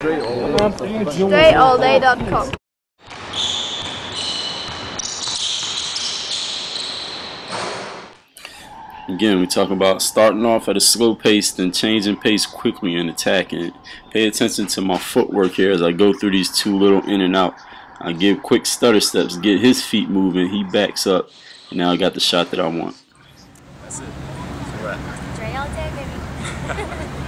DreAllDay.com. Again, we talk about starting off at a slow pace, then changing pace quickly and attacking it. Pay attention to my footwork here as I go through these two little in and out. I give quick stutter steps, get his feet moving, he backs up, and now I got the shot that I want. That's it. That's a wrap. Dre all day, baby.